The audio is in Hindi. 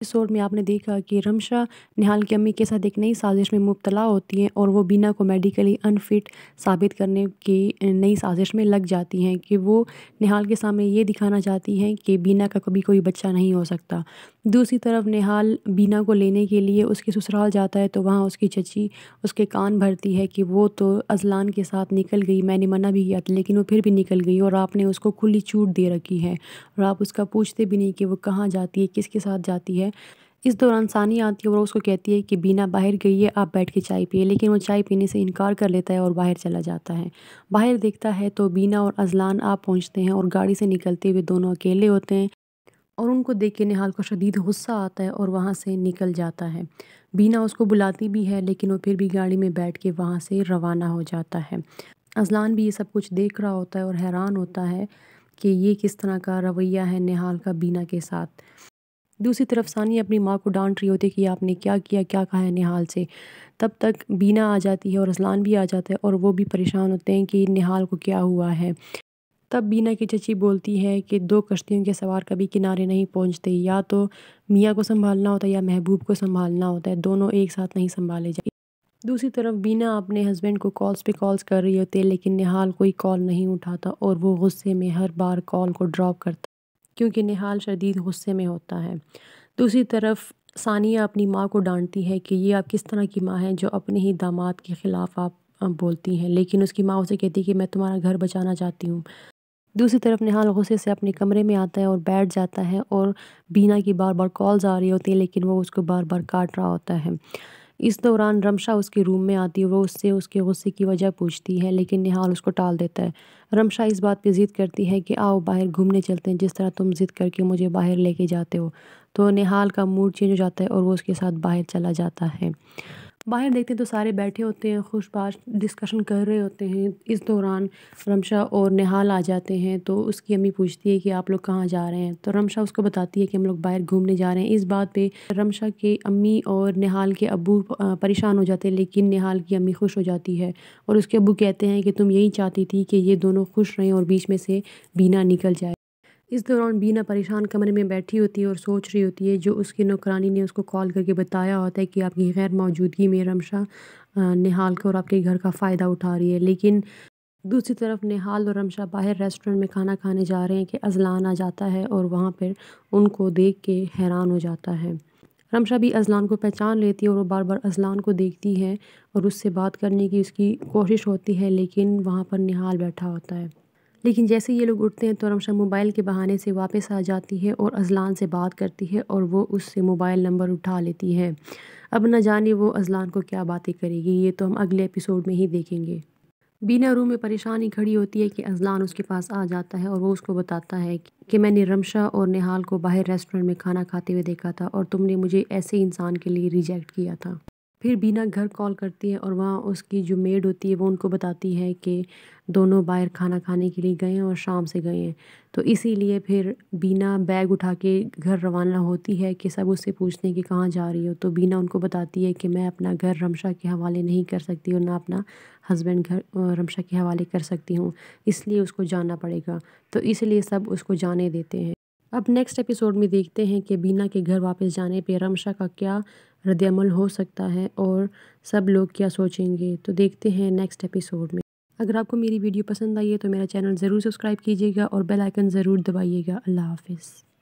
एपिसोड में आपने देखा कि रमशा निहाल की अम्मी के साथ एक नई साजिश में मुब्तला होती हैं और वो बीना को मेडिकली अनफिट साबित करने की नई साजिश में लग जाती हैं कि वो निहाल के सामने ये दिखाना चाहती हैं कि बीना का कभी कोई बच्चा नहीं हो सकता। दूसरी तरफ निहाल बीना को लेने के लिए उसके ससुराल जाता है तो वहाँ उसकी चची उसके कान भरती है कि वो तो अजलान के साथ निकल गई, मैंने मना भी किया था लेकिन वो फिर भी निकल गई और आपने उसको खुली छूट दे रखी है और आप उसका पूछते भी नहीं कि वो कहाँ जाती है, किसके साथ जाती है। इस दौरान सानी आती है और उसको कहती है कि बीना बाहर गई है, आप बैठ के चाय पिए, लेकिन वो चाय पीने से इनकार कर लेता है और बाहर चला जाता है। बाहर देखता है तो बीना और अजलान आप पहुंचते हैं और गाड़ी से निकलते हुए दोनों अकेले होते हैं और उनको देख के निहाल को शदीद गुस्सा आता है और वहाँ से निकल जाता है। बीना उसको बुलाती भी है लेकिन वो फिर भी गाड़ी में बैठ के वहाँ से रवाना हो जाता है। अजलान भी ये सब कुछ देख रहा होता है और हैरान होता है कि ये किस तरह का रवैया है निहाल का बीना के साथ। दूसरी तरफ सानी अपनी माँ को डांट रही होती है कि आपने क्या किया, क्या कहा है निहाल से। तब तक बीना आ जाती है और अजलान भी आ जाता है और वो भी परेशान होते हैं कि निहाल को क्या हुआ है। तब बीना की चची बोलती है कि दो कश्तियों के सवार कभी किनारे नहीं पहुंचते, या तो मियाँ को संभालना होता है या महबूब को संभालना होता है, दोनों एक साथ नहीं संभाले जाते। दूसरी तरफ बीना अपने हस्बैंड को कॉल्स पे कॉल्स कर रही होती है लेकिन निहाल कोई कॉल नहीं उठाता और वो गुस्से में हर बार कॉल को ड्रॉप करता क्योंकि निहाल शदीद गुस्से में होता है। दूसरी तरफ सानिया अपनी माँ को डांटती है कि ये आप किस तरह की माँ हैं जो अपने ही दामाद के ख़िलाफ़ आप बोलती हैं, लेकिन उसकी माँ उसे कहती है कि मैं तुम्हारा घर बचाना चाहती हूँ। दूसरी तरफ निहाल गुस्से से अपने कमरे में आता है और बैठ जाता है और बीना की बार बार कॉल्स आ रही होती है लेकिन वो उसको बार बार काट रहा होता है। इस दौरान रमशा उसके रूम में आती है, वो उससे उसके गुस्से की वजह पूछती है लेकिन निहाल उसको टाल देता है। रमशा इस बात पे ज़िद करती है कि आओ बाहर घूमने चलते हैं, जिस तरह तुम ज़िद करके मुझे बाहर लेके जाते हो। तो निहाल का मूड चेंज हो जाता है और वो उसके साथ बाहर चला जाता है। बाहर देखते हैं तो सारे बैठे होते हैं, खुशबाश डिस्कशन कर रहे होते हैं। इस दौरान रमशा और निहाल आ जाते हैं तो उसकी अम्मी पूछती है कि आप लोग कहाँ जा रहे हैं, तो रमशा उसको बताती है कि हम लोग बाहर घूमने जा रहे हैं। इस बात पे रमशा के अम्मी और निहाल के अब्बू परेशान हो जाते हैं लेकिन निहाल की अम्मी खुश हो जाती है और उसके अब्बू कहते हैं कि तुम यही चाहती थी कि ये दोनों खुश रहें और बीच में से बीना निकल जाए। इस दौरान बीना परेशान कमरे में बैठी होती है और सोच रही होती है जो उसकी नौकरानी ने उसको कॉल करके बताया होता है कि आपकी गैर मौजूदगी में रमशा निहाल को और आपके घर का फ़ायदा उठा रही है। लेकिन दूसरी तरफ निहाल और रमशा बाहर रेस्टोरेंट में खाना खाने जा रहे हैं कि अजलान आ जाता है और वहाँ पर उनको देख के हैरान हो जाता है। रमशा भी अजलान को पहचान लेती है और वो बार बार अजलान को देखती है और उससे बात करने की उसकी कोशिश होती है लेकिन वहाँ पर निहाल बैठा होता है। लेकिन जैसे ये लोग उठते हैं तो रमशा मोबाइल के बहाने से वापस आ जाती है और अजलान से बात करती है और वो उससे मोबाइल नंबर उठा लेती है। अब न जाने वो अजलान को क्या बातें करेगी, ये तो हम अगले एपिसोड में ही देखेंगे। बीना रूम में परेशानी खड़ी होती है कि अजलान उसके पास आ जाता है और वो उसको बताता है कि मैंने रमशा और निहाल को बाहर रेस्टोरेंट में खाना खाते हुए देखा था और तुमने मुझे ऐसे इंसान के लिए रिजेक्ट किया था। फिर बीना घर कॉल करती है और वहाँ उसकी जो मेड होती है वो उनको बताती है कि दोनों बाहर खाना खाने के लिए गए हैं और शाम से गए हैं, तो इसीलिए फिर बीना बैग उठा के घर रवाना होती है कि सब उससे पूछने कि कहाँ जा रही हो। तो बीना उनको बताती है कि मैं अपना घर रमशा के हवाले नहीं कर सकती और ना अपना हस्बैंड घर रमशा के हवाले कर सकती हूँ, इसलिए उसको जाना पड़ेगा, तो इसलिए सब उसको जाने देते हैं। अब नेक्स्ट एपिसोड में देखते हैं कि बीना के घर वापस जाने पे रमशा का क्या रद्दअमल हो सकता है और सब लोग क्या सोचेंगे, तो देखते हैं नेक्स्ट एपिसोड में। अगर आपको मेरी वीडियो पसंद आई है तो मेरा चैनल ज़रूर सब्सक्राइब कीजिएगा और बेल आइकन ज़रूर दबाइएगा। अल्लाह हाफ़िज़।